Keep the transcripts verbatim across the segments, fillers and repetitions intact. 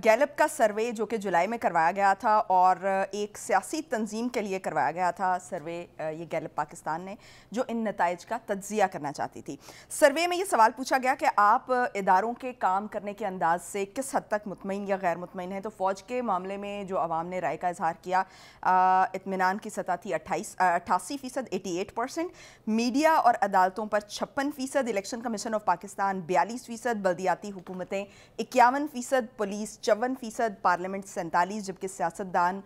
Gallup का सर्वे जो कि जुलाई में करवाया गया था और एक सियासी तंजीम के लिए करवाया गया था सर्वे, ये गैलप पाकिस्तान ने, जो इन नताइज का तज्जिया करना चाहती थी। सर्वे में ये सवाल पूछा गया कि आप इदारों के काम करने के अंदाज से किस हद तक मुतमईन या गैर मुतमईन हैं। तो फ़ौज के मामले में जो आवाम ने राय का इजहार किया, इत्मीनान की सतह थी अट्ठाईस अट्ठासी फ़ीसद अट्ठासी परसेंट, मीडिया और अदालतों पर छप्पन फ़ीसद, इलेक्शन कमीशन ऑफ पाकिस्तान बयालीस फ़ीसद, बल्दियाती हुकूमतें इक्यावन फ़ीसद, पुलिस चौवन फ़ीसद, पार्लियामेंट सैंतालीस, जबकि सियासतदान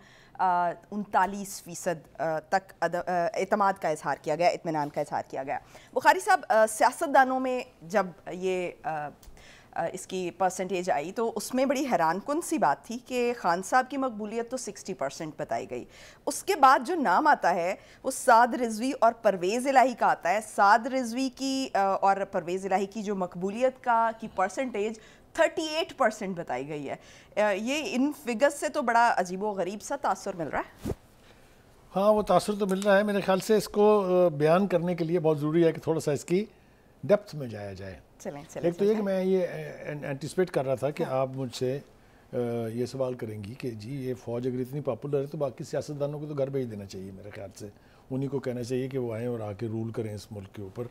उनतालीस फ़ीसद तक एतमाद का इजहार किया गया, इत्मीनान का इजहार किया गया। बुखारी साहब, सियासतदानों में जब ये आ, इसकी परसेंटेज आई तो उसमें बड़ी हैरान कुन सी बात थी कि खान साहब की मकबूलियत तो साठ परसेंट बताई गई। उसके बाद जो नाम आता है वो साद रिजवी और परवेज़ इलाही का आता है। साद रिजवी की और परवेज़ इलाही की जो मकबूलियत का की परसेंटेज अड़तीस परसेंट बताई गई है। ये इन फिगर्स से तो बड़ा अजीबो गरीब सा तासुर मिल रहा है। हाँ, वो तासुर तो मिल रहा है। मेरे ख्याल से इसको बयान करने के लिए बहुत ज़रूरी है कि थोड़ा सा इसकी डेप्थ में जाया जाए। चलें, चलें, एक तो ये कि मैं ये एंटिसिपेट कर रहा था कि हाँ। आप मुझसे ये सवाल करेंगी कि जी ये फ़ौज अगर इतनी पॉपुलर है तो बाकी सियासतदानों को तो घर भेज देना चाहिए। मेरे ख्याल से उन्हीं को कहना चाहिए कि वो आएँ और आके रूल करें इस मुल्क के ऊपर।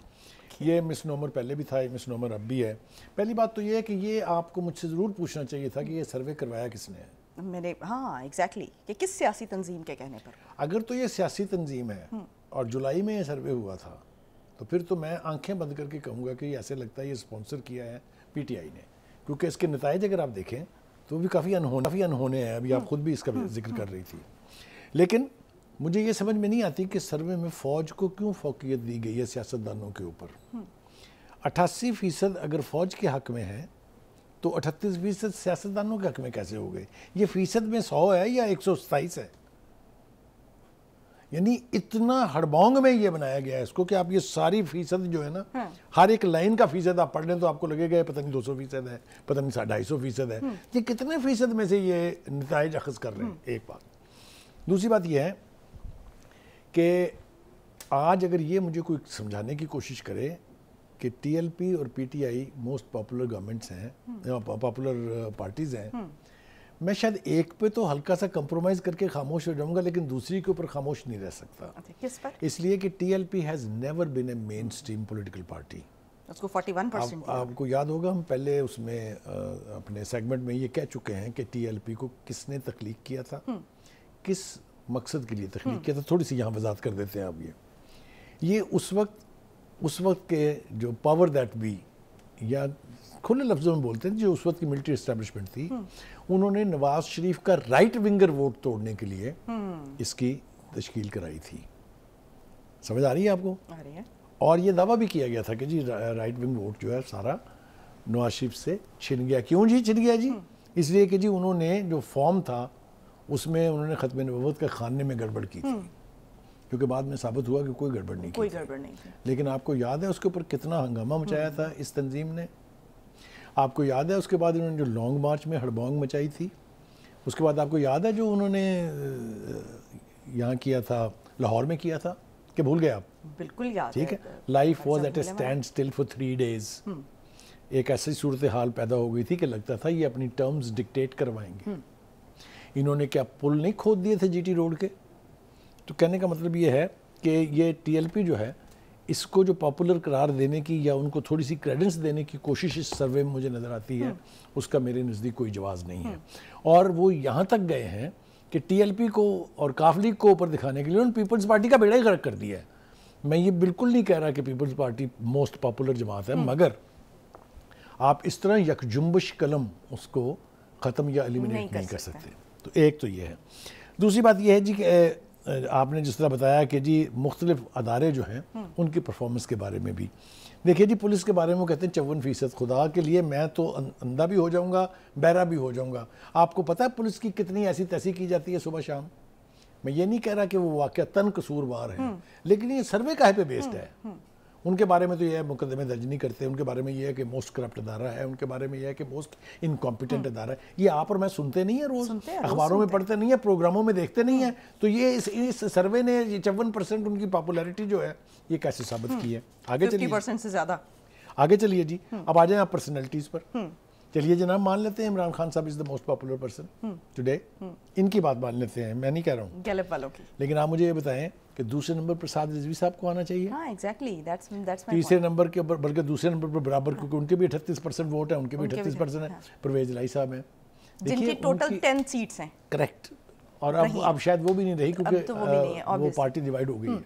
ये मिसनोमर पहले भी था, ये मिसनोमर अब भी है। पहली बात तो ये है कि ये आपको मुझसे ज़रूर पूछना चाहिए था कि ये सर्वे करवाया किसने है। मेरे हाँ एग्जैक्टली exactly. कि किस सियासी तंजीम के कहने पर। अगर तो ये सियासी तंजीम है और जुलाई में ये सर्वे हुआ था तो फिर तो मैं आंखें बंद करके कहूँगा कि ऐसे लगता है ये स्पॉन्सर किया है पीटीआई ने, क्योंकि इसके नताइज अगर आप देखें तो भी काफ़ी अनहोने काफ़ी अनहोने हैं। अभी आप खुद भी इसका जिक्र कर रही थी। लेकिन मुझे ये समझ में नहीं आती कि सर्वे में फ़ौज को क्यों फोकियत दी गई है सियासतदानों के ऊपर। अट्ठासी फ़ीसद अगर फ़ौज के हक़ में है तो अठतीस फ़ीसद सियासतदानों के हक़ में कैसे हो गए? ये फ़ीसद में सौ है या एक सौ सताईस है? यानी इतना हड़बौंग में ये बनाया गया है इसको कि आप ये सारी फ़ीसद जो है ना, हाँ। हर एक लाइन का फ़ीसद आप पढ़ लें तो आपको लगेगा पता नहीं दो सौ फ़ीसद है, पता नहीं ढाई सौ फ़ीसद है। ये कितने फ़ीसद में से ये नताइज अखज़ कर रहे हैं, एक बात। दूसरी बात यह है कि आज अगर ये मुझे कोई समझाने की कोशिश करे कि टीएलपी और पीटीआई मोस्ट पॉपुलर गवर्नमेंट्स हैं, पॉपुलर पार्टीज़ हैं, मैं शायद एक पे तो हल्का सा कंप्रोमाइज़ करके खामोश हो जाऊंगा लेकिन दूसरी के ऊपर खामोश नहीं रह सकता। इसलिए कि TLP has never been a mainstream political party. उसको इकतालीस परसेंट आप, आपको याद होगा हम पहले उसमें अपने सेगमेंट में ये कह चुके हैं कि टीएलपी को किसने तख्लीक किया था, किस मकसद के लिए तख्लीक किया था। थोड़ी सी यहाँ वजात कर देते हैं आप। ये ये उस वक्त उस वक्त के जो पावर दैट बी या खुले लफ्ज़ों में बोलते हैं जो उस वक्त की मिलिट्री इस्टेब्लिशमेंट थी, उन्होंने नवाज शरीफ का राइट विंगर वोट तोड़ने के लिए इसकी तश्कील कराई थी। समझ आ रही है आपको? आ रही है। और ये दावा भी किया गया था कि जी राइट विंग वोट जो है सारा नवाज शरीफ से छिन गया। क्यों जी छिन गया जी? इसलिए कि जी उन्होंने जो फॉर्म था उसमें उन्होंने खत्म नबूवत के खाने में गड़बड़ की थी, क्योंकि बाद में साबित हुआ कि कोई गड़बड़ नहीं कोई गड़बड़ नहीं थी। लेकिन आपको याद है उसके ऊपर कितना हंगामा मचाया था इस तंजीम ने? आपको याद है उसके बाद इन्होंने जो लॉन्ग मार्च में हड़बौंग मचाई थी? उसके बाद आपको याद है जो उन्होंने यहाँ किया था, लाहौर में किया था, कि भूल गए आप? बिल्कुल याद। ठीक है। Life was at a standstill for three days. एक ऐसी सूरत हाल पैदा हो गई थी कि लगता था ये अपनी टर्म्स डिक्टेट करवाएंगे। इन्होंने क्या पुल नहीं खोद दिए थे जीटी रोड के? तो कहने का मतलब ये है कि ये टीएलपी जो है इसको जो पॉपुलर करार देने की या उनको थोड़ी सी क्रेडेंस देने की कोशिश इस सर्वे में मुझे नज़र आती है, उसका मेरे नज़दीक कोई जवाब नहीं है। और वो यहाँ तक गए हैं कि टीएलपी को और काफ लीग को ऊपर दिखाने के लिए उन्होंने पीपल्स पार्टी का बेड़ा ही गर्क कर दिया है। मैं ये बिल्कुल नहीं कह रहा कि पीपल्स पार्टी मोस्ट पॉपुलर जमात है, मगर आप इस तरह यकजुम्बश कलम उसको ख़त्म या एलिमिनेट नहीं कर सकते। तो एक तो ये है। दूसरी बात ये है जी कि आपने जिस तरह बताया कि जी मुख्तलिफ अदारे जो हैं उनकी परफॉर्मेंस के बारे में भी देखिए जी, पुलिस के बारे में वो कहते हैं चौवन फ़ीसद। खुदा के लिए, मैं तो अंधा भी हो जाऊंगा, बहरा भी हो जाऊंगा। आपको पता है पुलिस की कितनी ऐसी तैसी की जाती है सुबह शाम? मैं ये नहीं कह रहा कि वो वाक़तन कसूरवार हैं, लेकिन ये सर्वे काहे पे बेस्ड है? उनके बारे में तो यह है मुकदमे दर्ज नहीं करते, उनके बारे में यह है कि मोस्ट करप्ट अदारा है, उनके बारे में यह है कि मोस्ट इनकॉम्पिटेंट अदारा है। ये आप और मैं सुनते नहीं है रोज़, अखबारों में पढ़ते नहीं है, प्रोग्रामों में देखते नहीं है। तो ये इस, इस सर्वे ने ये चौवन परसेंट उनकी पॉपुलैरिटी जो है ये कैसे साबित की है? आगे चलिए, फिफ्टी परसेंट से ज़्यादा आगे चलिए जी। अब आ जाए आप पर्सनैलिटीज़ पर चलिए जनाब मान लेते हैं इमरान खान साहब is the most popular person today, इनकी बात मान लेते हैं, मैं नहीं कह रहा हूँ गैलप वालों की, लेकिन आप मुझे ये बताएं कि दूसरे नंबर पर साद रिजवी साहब को आना चाहिए। हाँ, exactly. that's, that's तीसरे नंबर के ऊपर, बल्कि दूसरे नंबर पर बराबर, क्योंकि उनके भी अठतीस परसेंट वोट है, उनके भी अठतीस परसेंट है। परवेज इलाही साहब हैं जिनकी टोटल टेन सीट्स हैं। करेक्ट। और अब अब शायद वो भी नहीं रही क्योंकि वो पार्टी डिवाइड हो गई है।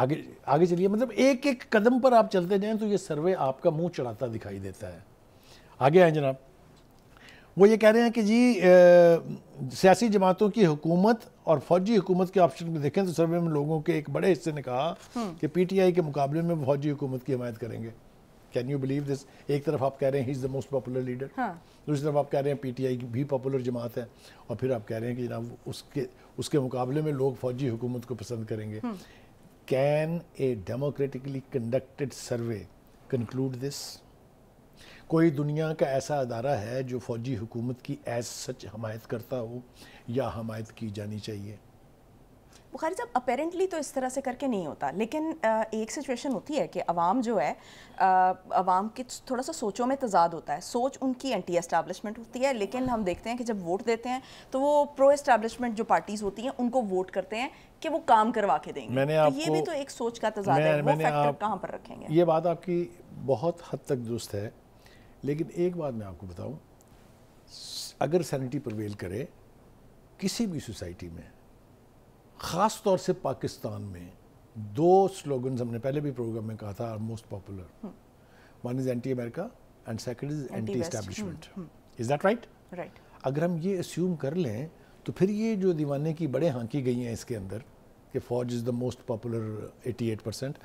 आगे आगे चलिए, मतलब एक एक कदम पर आप चलते जाएं तो ये सर्वे आपका मुंह चढ़ाता दिखाई देता है। आगे आए जनाब, वो ये कह रहे हैं कि जी सियासी जमातों की हुकूमत और फौजी हुकूमत के ऑप्शन में देखें तो सर्वे में लोगों के एक बड़े हिस्से ने कहा कि पीटीआई के मुकाबले में फौजी हुकूमत की हिमायत करेंगे। Can you believe this? एक तरफ आप कह रहे हैं he is the most popular leader, दूसरी तरफ आप कह रहे हैं पीटीआई की भी पॉपुलर जमात है, और फिर आप कह रहे हैं कि जनाब उसके उसके मुकाबले में लोग फौजी हुकूमत को पसंद करेंगे। Can a democratically conducted survey conclude this? कोई दुनिया का ऐसा अदारा है जो फौजी हुकूमत की एज सच हमायत करता हो या हमायत की जानी चाहिए? बुखारी साहब, अपेरेंटली तो इस तरह से करके नहीं होता, लेकिन एक सिचुएशन होती है कि अवाम जो है, अवाम के थोड़ा सा सोचों में तजाद होता है, सोच उनकी एंटी एस्टैब्लिशमेंट होती है, लेकिन हम देखते हैं कि जब वोट देते हैं तो वो प्रो एस्टैब्लिशमेंट जो पार्टीज़ होती हैं उनको वोट करते हैं कि वो काम करवा के देंगे। तो ये भी तो एक सोच का तजाद है, वो फैक्टर कहाँ पर रखेंगे? ये बात आपकी बहुत हद तक दुरुस्त है, लेकिन एक बात मैं आपको बताऊँ, अगर सैनिटी प्रवेल करे किसी भी सोसाइटी में, ख़ास तौर से पाकिस्तान में, दो स्लोगन्स हमने पहले भी प्रोग्राम में कहा था are most popular, one is anti America and second is anti establishment. Is that right? Right. अगर हम ये अस्यूम कर लें तो फिर ये जो दीवाने की बड़े हाँकी गई हैं इसके अंदर कि फ़ौज इज़ द मोस्ट पॉपुलर अट्ठासी परसेंट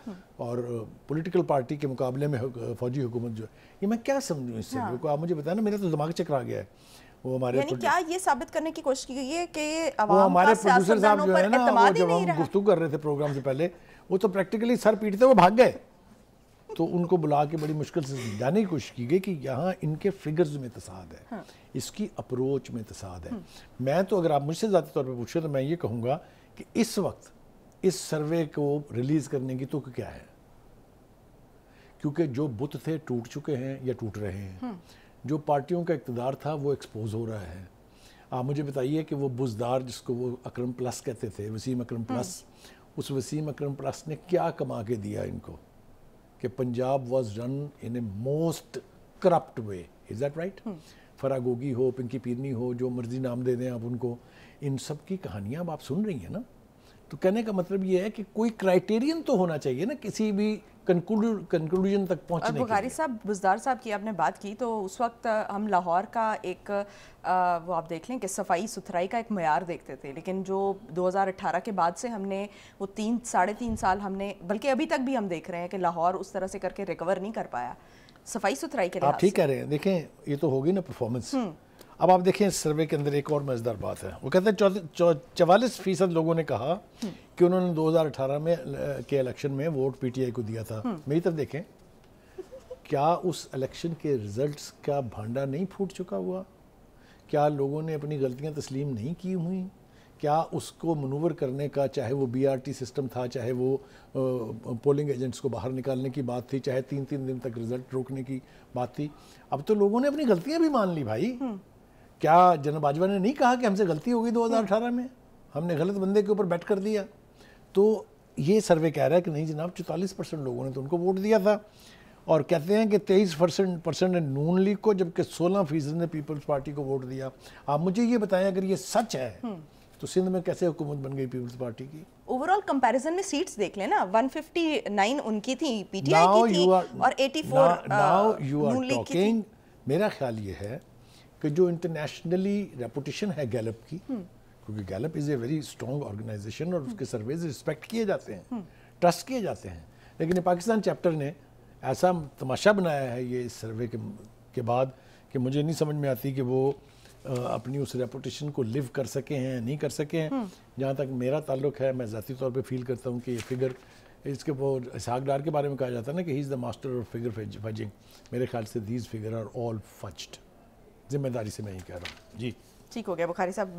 और पॉलिटिकल पार्टी के मुकाबले में फौजी हुकूमत जो है, ये मैं क्या समझूँ इससे? हाँ। आप मुझे बताया ना, मेरा तो दिमाग चकरा गया है। वो हमारे यानी क्या ये साबित करने की कोशिश की गई है कि वो हमारे प्रोड्यूसर साहब जो है ना, वो जब हम गुफ्तगू कर रहे थे प्रोग्राम से पहले, वो तो प्रैक्टिकली सर पीट थे, वो भाग गए, तो उनको बुला के बड़ी मुश्किल से समझाने की कोशिश की गई कि यहाँ इनके फिगर्स में तसाद है। हाँ। इसकी अप्रोच में तसाद है। मैं तो, अगर आप मुझसे ज़्यादा तौर पर पूछे तो मैं ये कहूँगा कि इस वक्त इस सर्वे को रिलीज़ करने की तो क्या है, क्योंकि जो बुत थे टूट चुके हैं या टूट रहे हैं, जो पार्टियों का इक़्तिदार था वो एक्सपोज हो रहा है। आप मुझे बताइए कि वो बुज़दार जिसको वो अकरम प्लस कहते थे, वसीम अकरम प्लस, उस वसीम अकरम प्लस ने क्या कमा के दिया इनको कि Punjab was run in a most corrupt way. Is that right? Farah Gogi हो, पिंकी पीरनी हो, जो मर्जी नाम दे दें आप उनको, इन सब की कहानियाँ अब आप सुन रही हैं ना। तो कहने का मतलब ये है कि कोई क्राइटेरियन तो होना चाहिए ना किसी भी कंक्लूड कंक्लूजन तक पहुंचने के लिए। बुखारी साहब, बुज़दार साहब की आपने बात की, तो उस वक्त हम लाहौर का एक आ, वो आप देख लें कि सफाई सुथराई का एक मयार देखते थे, लेकिन जो दो हज़ार अठारह के बाद से हमने वो तीन साढ़े तीन साल हमने, बल्कि अभी तक भी हम देख रहे हैं कि लाहौर उस तरह से करके रिकवर नहीं कर पाया सफाई सुथराई के लिए। आप ठीक कह रहे हैं। देखें, ये तो होगी ना परफॉर्मेंस। अब आप देखें इस सर्वे के अंदर एक और मज़ेदार बात है, वो कहते हैं चवालीस फीसद लोगों ने कहा कि उन्होंने दो हज़ार अठारह में के इलेक्शन में वोट पीटीआई को दिया था। मेरी तरफ देखें, क्या उस इलेक्शन के रिजल्ट्स का भांडा नहीं फूट चुका हुआ? क्या लोगों ने अपनी गलतियां तस्लीम नहीं की हुई? क्या उसको मनूवर करने का, चाहे वो बीआरटी सिस्टम था, चाहे वो पोलिंग एजेंट्स को बाहर निकालने की बात थी, चाहे तीन तीन दिन तक रिजल्ट रोकने की बात थी, अब तो लोगों ने अपनी गलतियाँ भी मान ली भाई। क्या जनरल बाजवा ने नहीं कहा कि हमसे गलती हो गई दो हज़ार अठारह में, हमने गलत बंदे के ऊपर बैट कर दिया? तो ये सर्वे कह रहा है कि नहीं जनाब, चौतालीस परसेंट लोगों ने तो उनको वोट दिया था। और कहते हैं कि तेईस परसेंट परसेंट ने नून लीग को, जबकि सोलह फीसद ने पीपल्स पार्टी को वोट दिया। आप मुझे ये बताएं, अगर ये सच है तो सिंध में कैसे हुकूमत बन गई पीपल्स पार्टी की? ओवरऑल कंपैरिजन में सीट्स देख लेना, एक सौ उनसठ उनकी थी, पीटीआई की थी, और चौरासी नून लीग की थी। मेरा ख्याल ये है कि जो इंटरनेशनली रेपुटेशन है गैलप की, क्योंकि Gallup is a very strong organisation और उसके सर्वेज रिस्पेक्ट किए जाते हैं, ट्रस्ट किए जाते हैं, लेकिन पाकिस्तान चैप्टर ने ऐसा तमाशा बनाया है ये सर्वे के, के बाद कि मुझे नहीं समझ में आती कि वो आ, अपनी उस रेपुटेशन को लिव कर सके हैं नहीं कर सके हैं। जहाँ तक मेरा ताल्लुक है, मैं ज़ाती तौर पर फील करता हूँ कि ये फिगर, इसके वो इसहाक डार के बारे में कहा जाता है ना कि he is the master of figure fudging. मेरे ख्याल से these figure are all fudged, जिम्मेदारी से मैं ही कह रहा हूँ। जी ठीक हो गया बुखारी साहब।